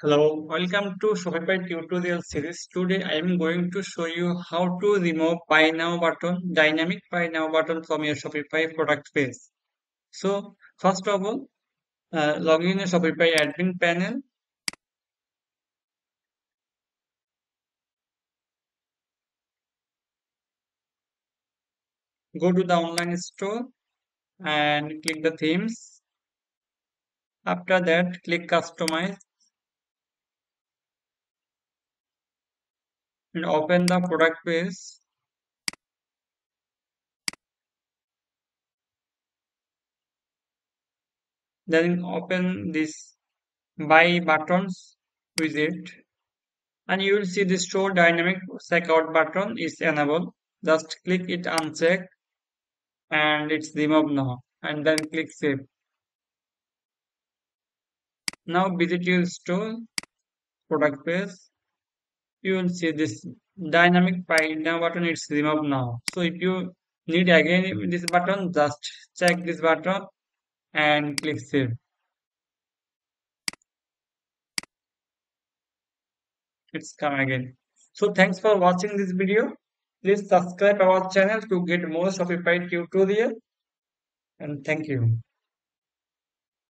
Hello, welcome to Shopify tutorial series. Today I am going to show you how to remove buy now button, dynamic buy now button from your Shopify product page. So first of all, log in a Shopify admin panel. Go to the online store and click the themes. After that, click customize. And open the product page. Then open this buy buttons widget, and you will see the show dynamic checkout button is enabled. Just click it uncheck and it's removed now, and then click save. Now visit your store product page. You will see this dynamic buy now button is removed now. So if you need again this button, just check this button and click save. It's come again. So thanks for watching this video. Please subscribe our channel to get more Shopify tutorial, and thank you.